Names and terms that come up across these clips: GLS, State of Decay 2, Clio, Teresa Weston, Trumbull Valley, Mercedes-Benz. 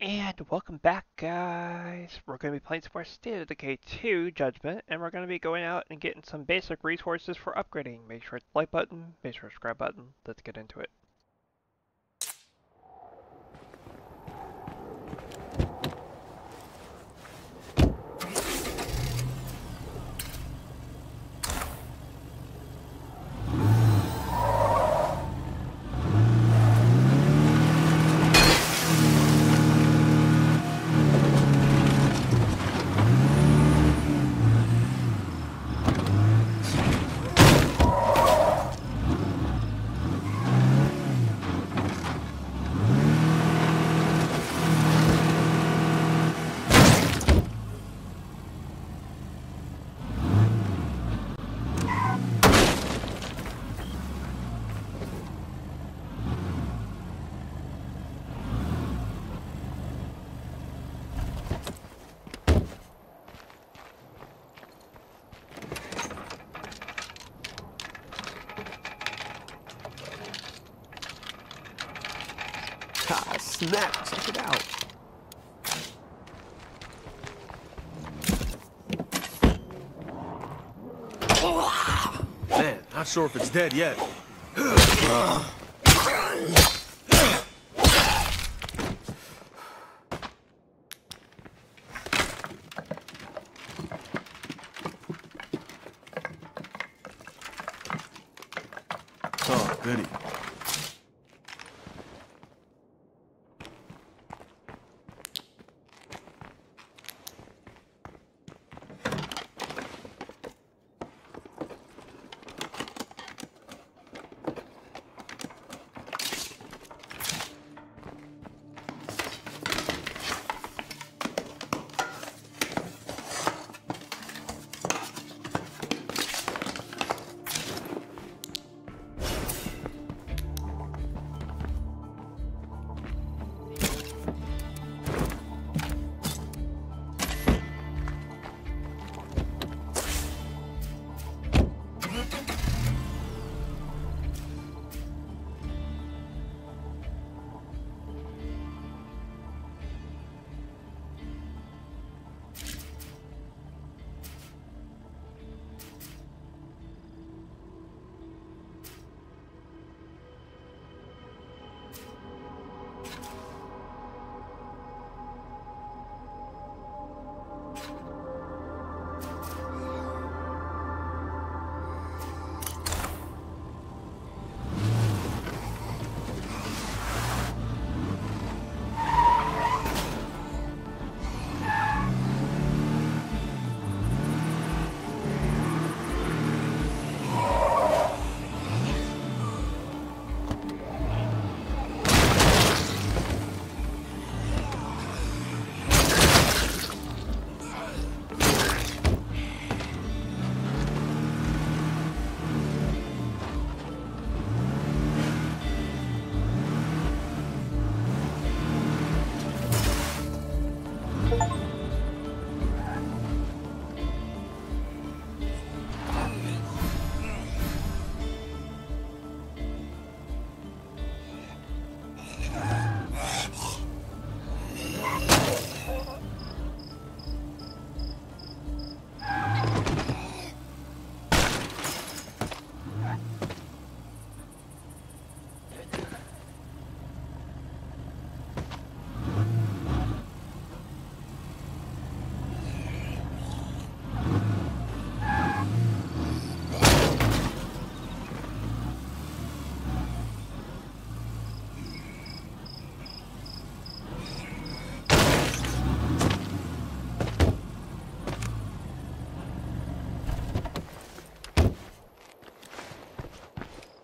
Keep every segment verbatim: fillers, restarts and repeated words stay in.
And welcome back, guys. We're going to be playing some more State of Decay two Judgment, and we're going to be going out and getting some basic resources for upgrading. Make sure it's the like button, make sure it's the subscribe button. Let's get into it. Ah, snap! Check it out! Man, not sure if it's dead yet. Uh. Oh, goody.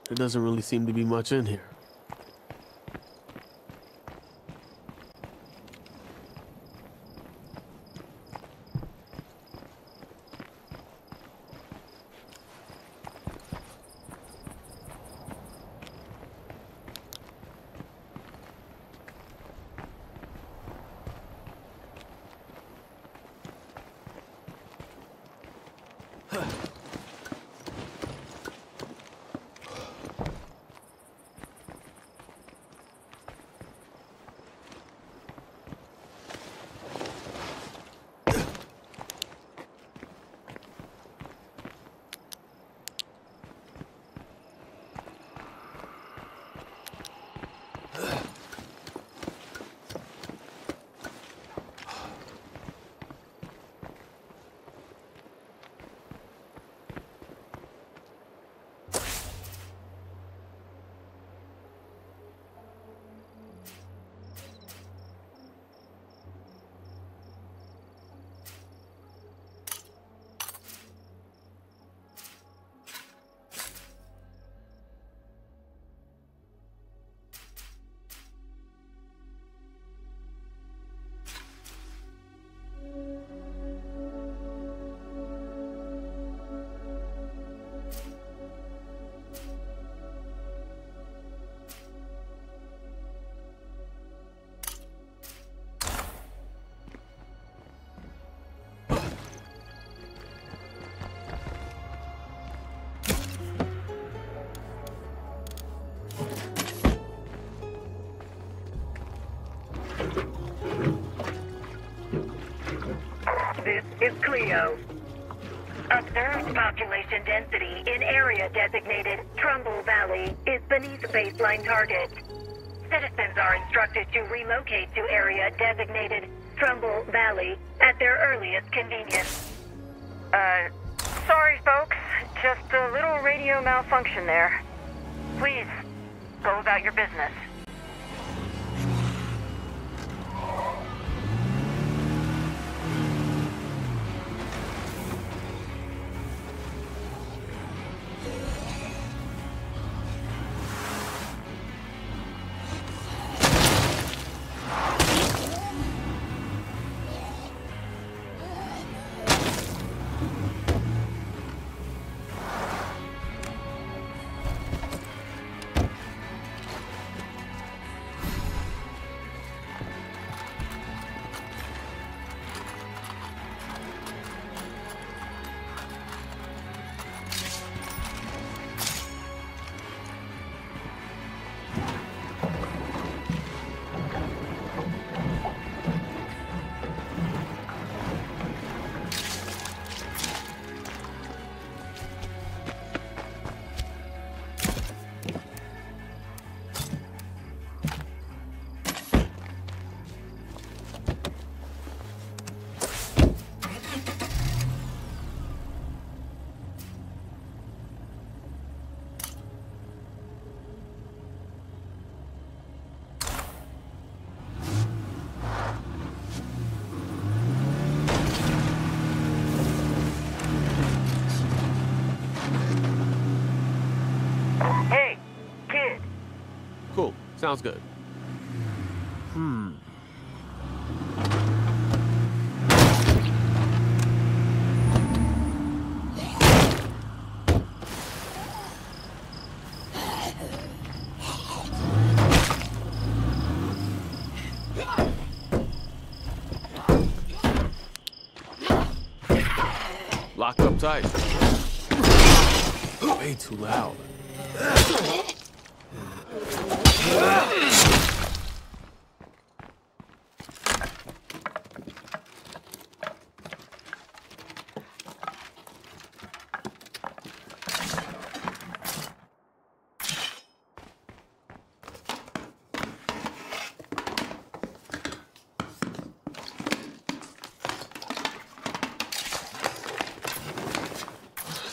There doesn't really seem to be much in here. This is Clio. Observed population density in area designated Trumbull Valley is beneath baseline target. Citizens are instructed to relocate to area designated Trumbull Valley at their earliest convenience. Uh, sorry folks, just a little radio malfunction there. Please, go about your business. Sounds good. Hmm. Locked up tight. Way too loud.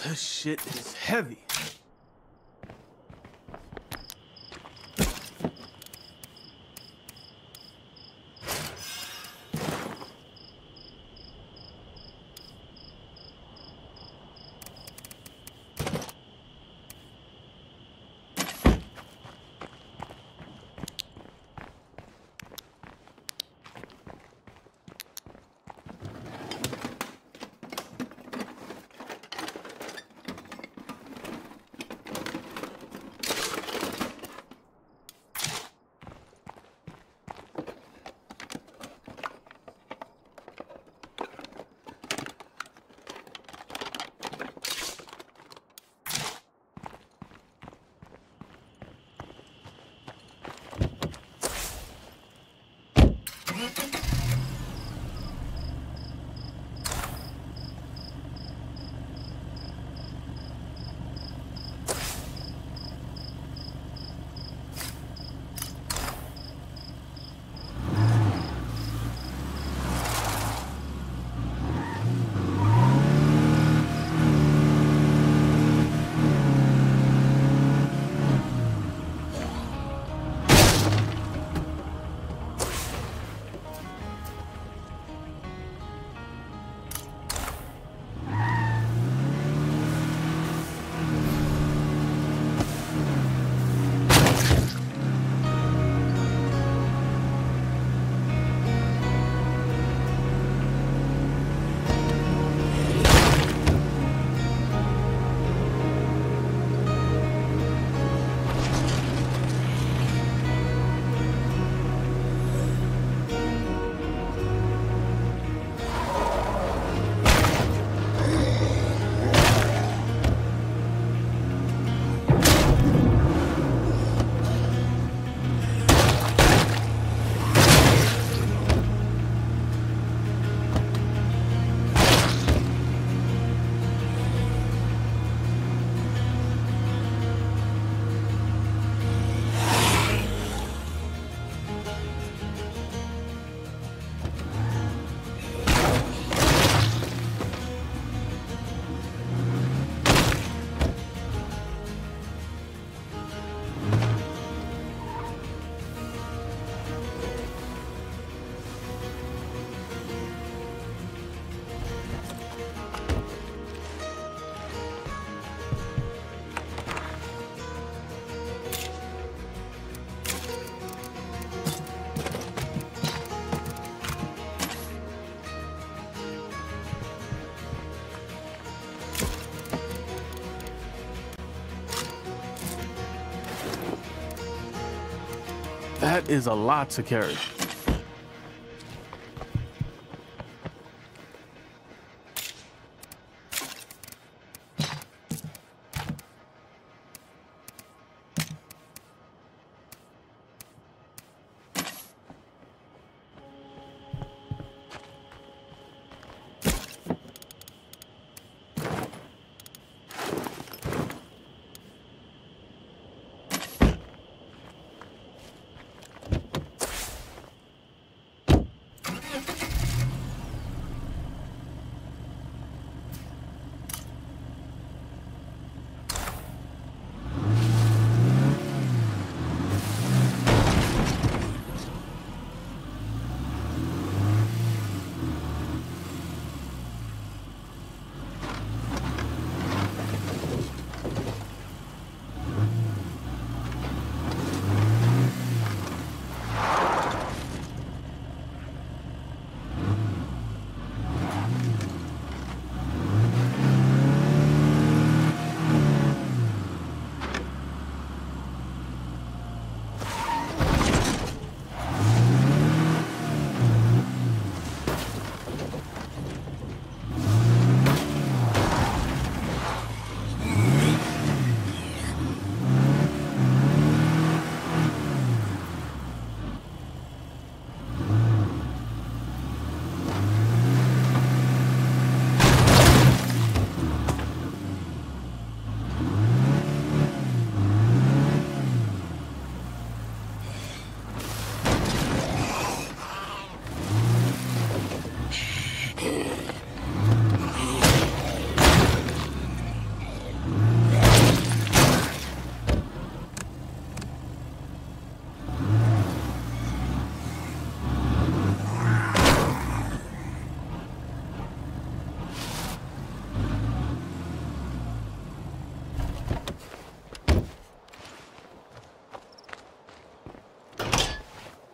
This shit is heavy. That is a lot to carry.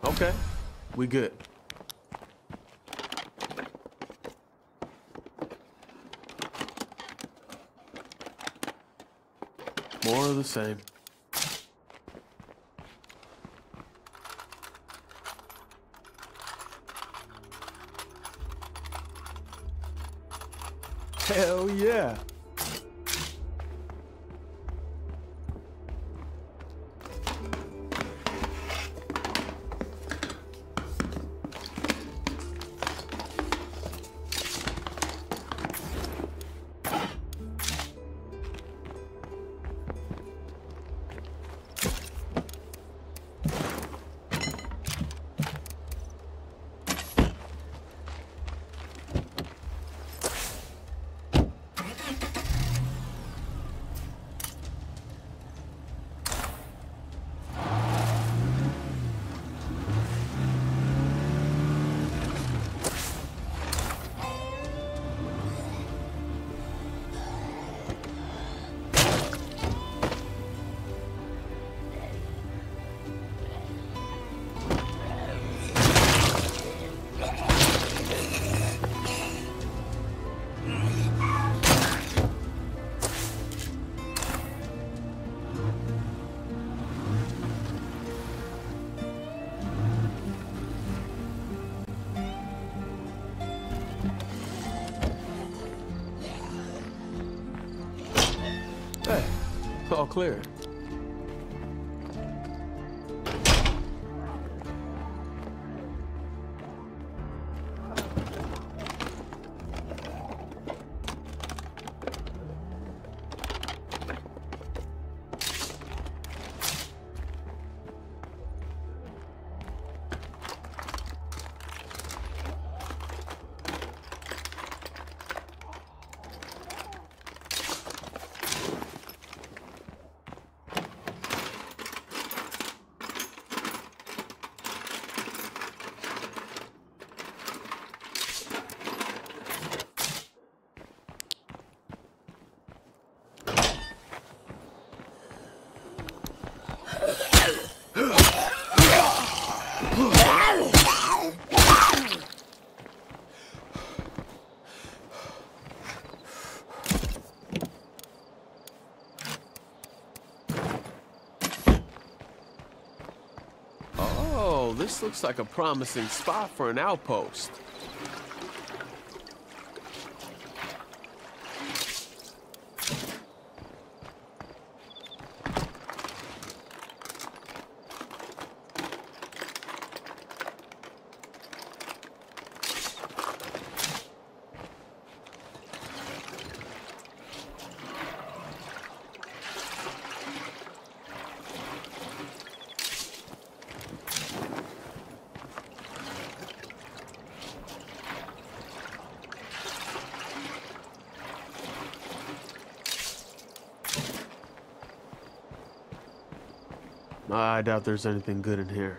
Okay, we good. More of the same. Hell yeah. All clear. This looks like a promising spot for an outpost. I doubt there's anything good in here.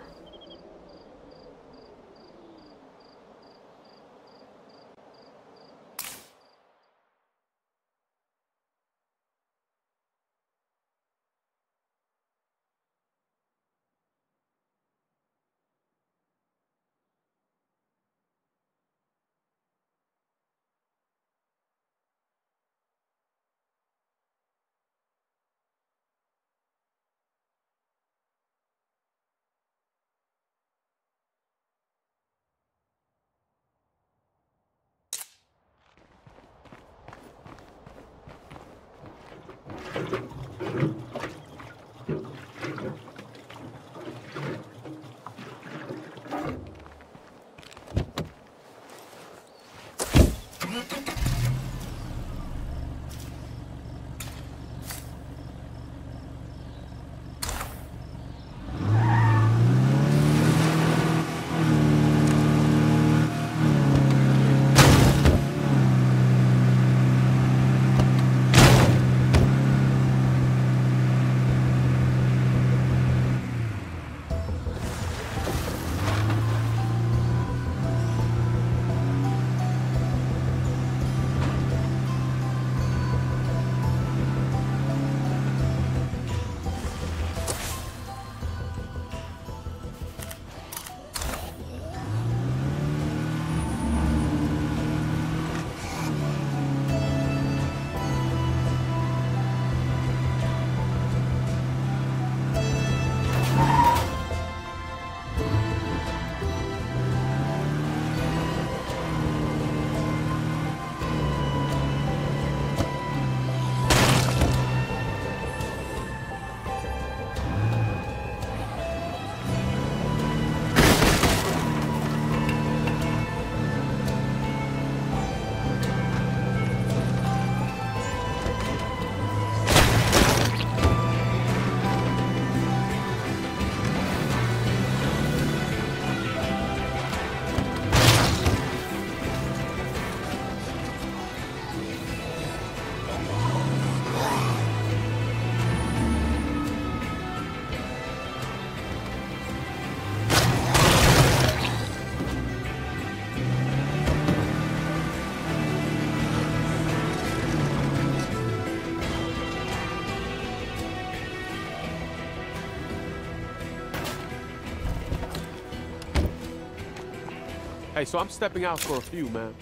Hey, so I'm stepping out for a few, man.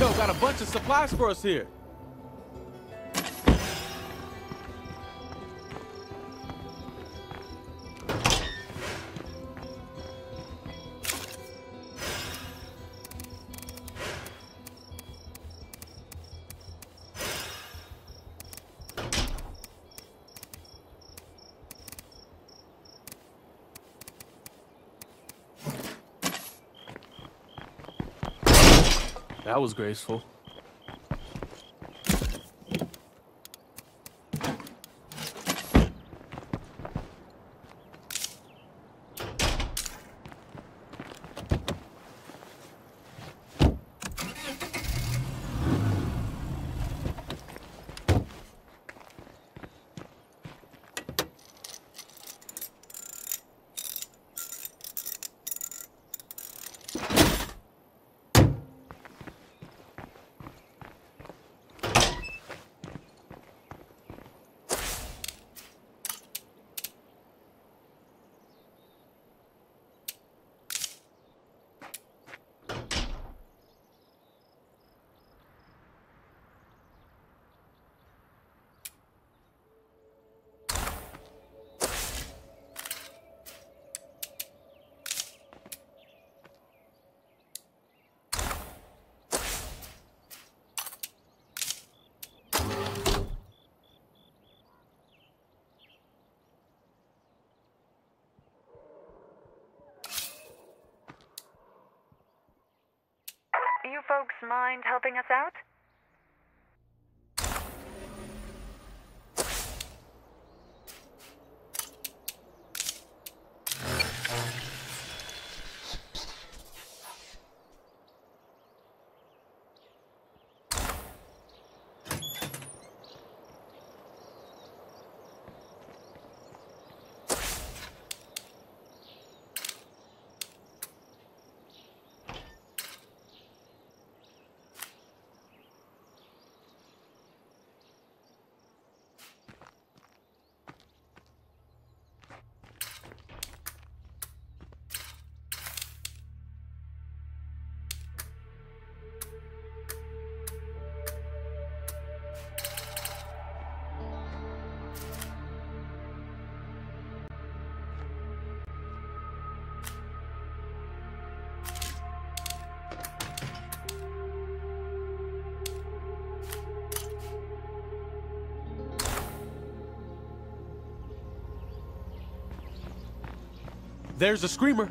Yo, got a bunch of supplies for us here. That was graceful. folks mind helping us out? There's a screamer.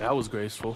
That was graceful.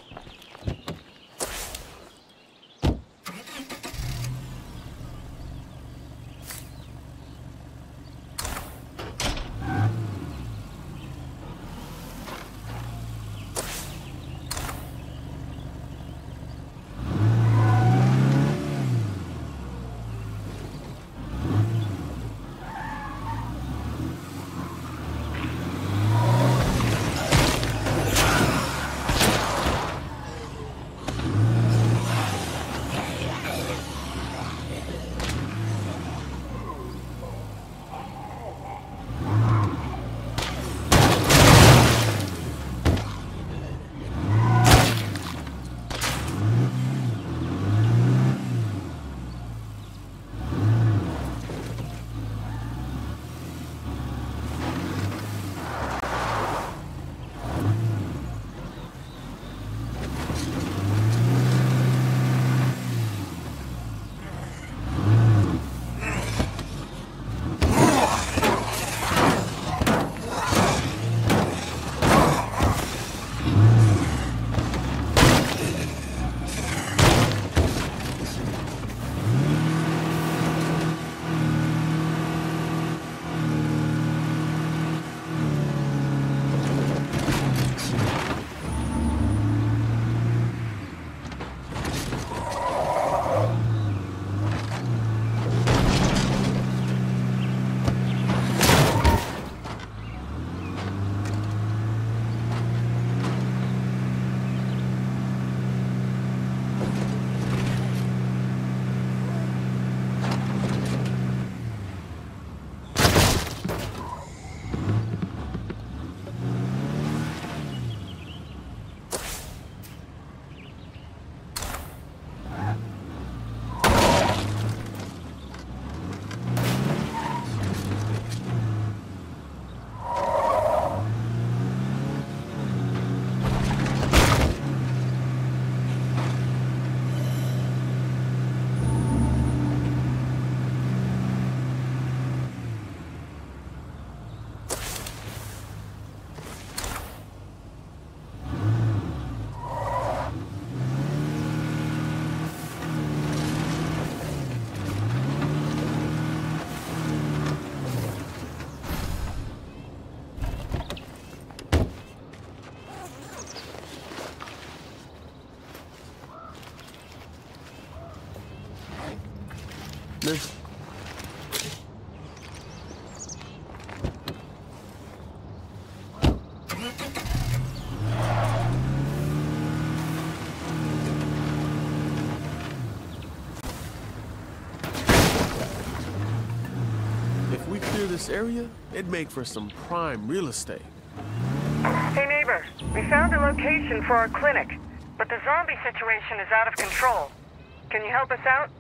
There's... If we clear this area, it'd make for some prime real estate. Hey neighbor, we found a location for our clinic, but the zombie situation is out of control. Can you help us out?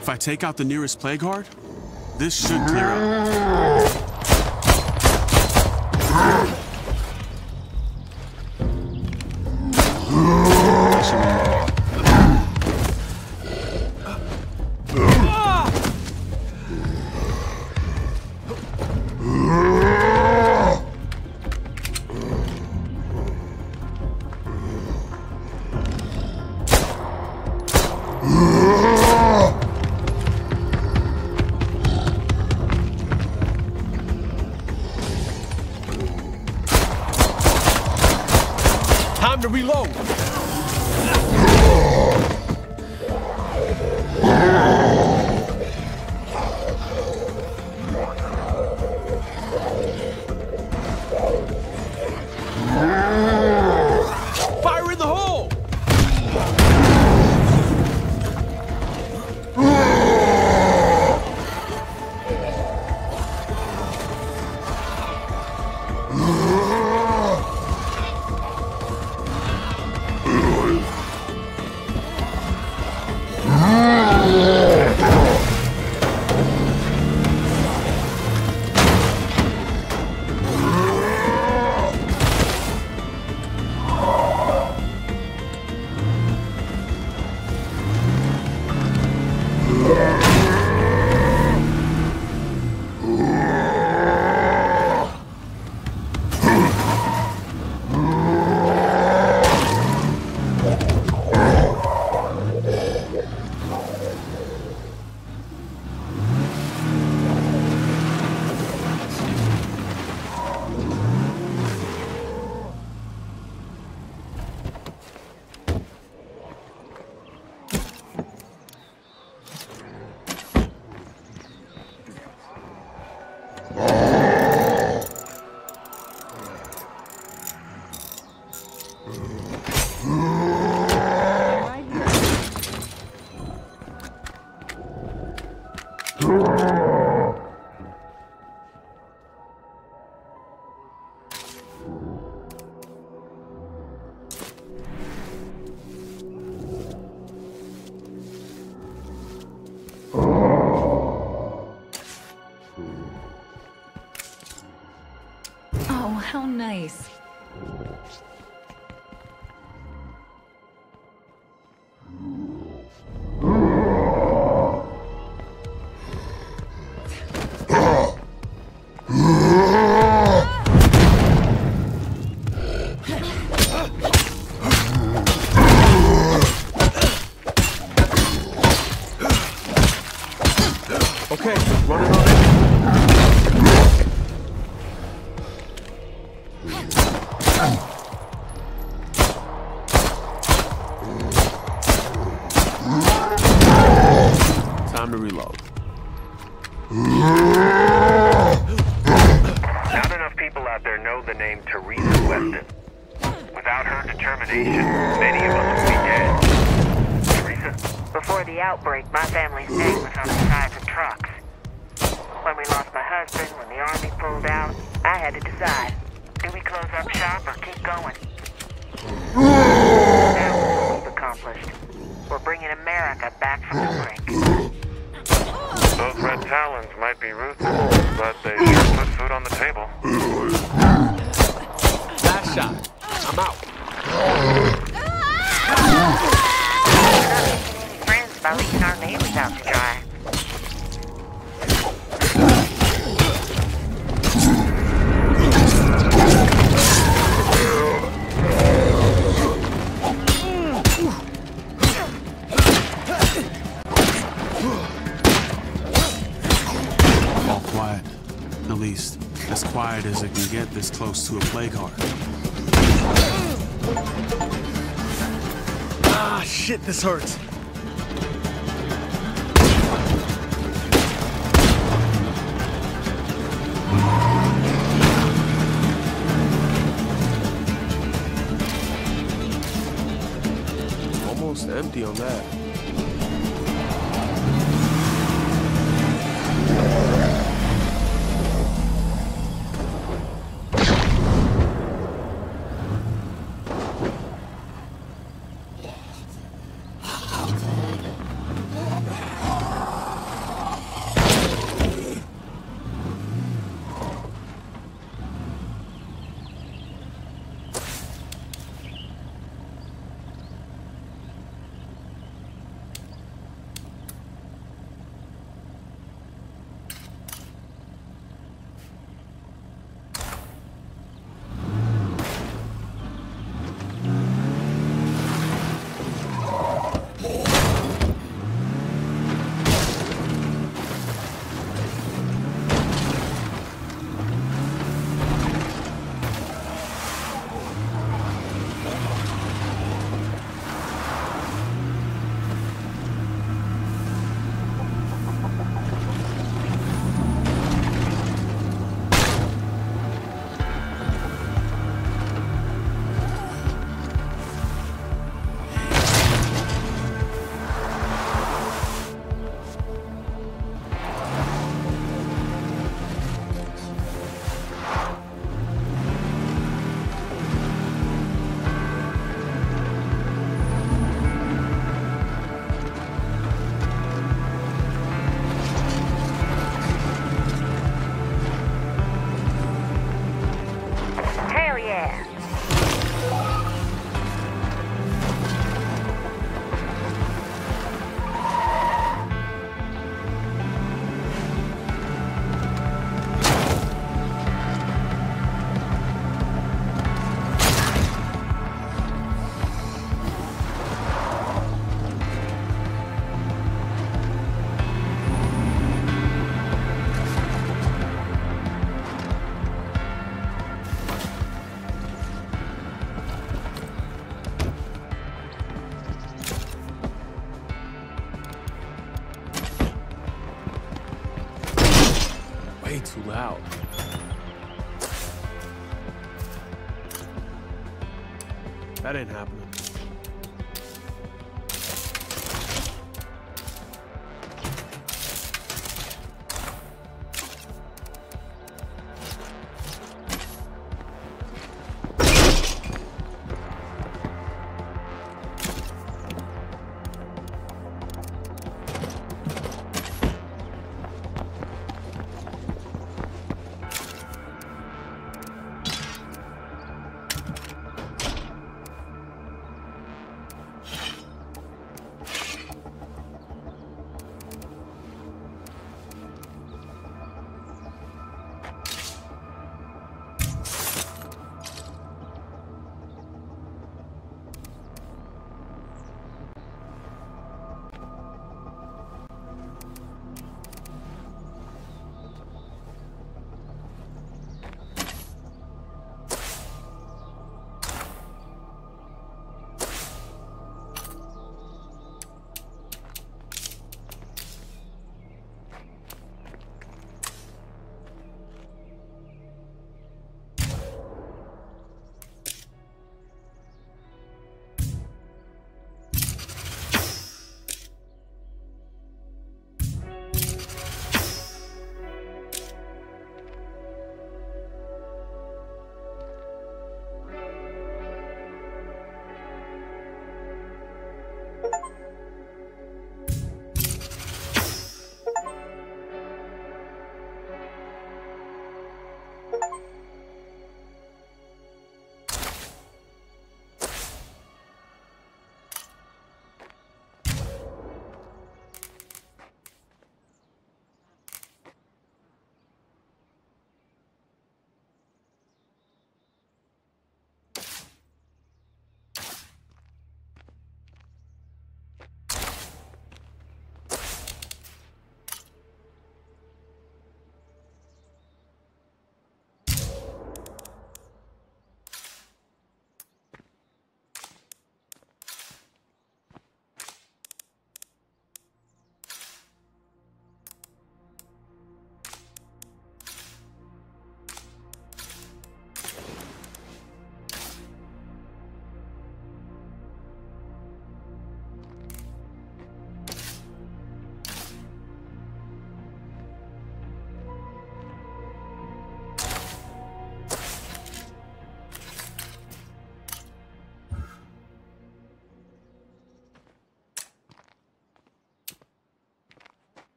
If I take out the nearest plague heart, this should clear up. To reload. Fire in the hole. How nice. Okay, run it on. Time to reload. Not enough people out there know the name Teresa Weston. Without her determination, many of us would be dead. Teresa? Before the outbreak, my family's name was on the sides of trucks. When we lost my husband, when the army pulled out, I had to decide. Do we close up shop or keep going? That was what we've accomplished. We're bringing America back from the brink. Those red talons might be ruthless, but they put food on the table. Last shot. I'm out. Friends by leaving our neighbors out to dry. As quiet as it can get this close to a play card. Ah, shit, this hurts. Almost empty on that. That ain't happening.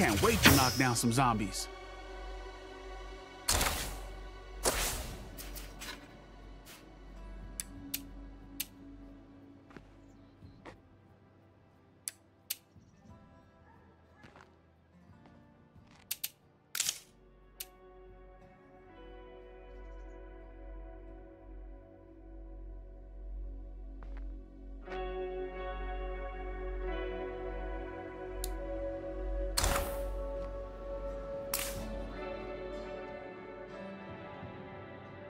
can't wait to knock down some zombies.